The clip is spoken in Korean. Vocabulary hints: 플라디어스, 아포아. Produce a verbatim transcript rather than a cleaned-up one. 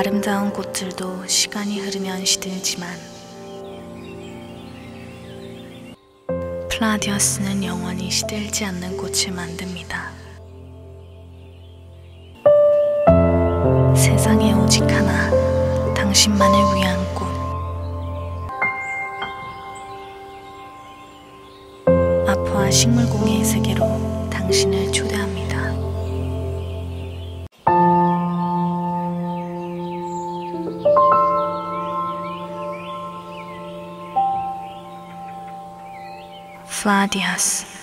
아름다운 꽃들도 시간이 흐르면 시들지만 플라디어스는 영원히 시들지 않는 꽃을 만듭니다. 세상에 오직 하나, 당신만을 위한 꽃. 아포아 식물공예의 세계로 당신을 초대합니다. 플라디어스.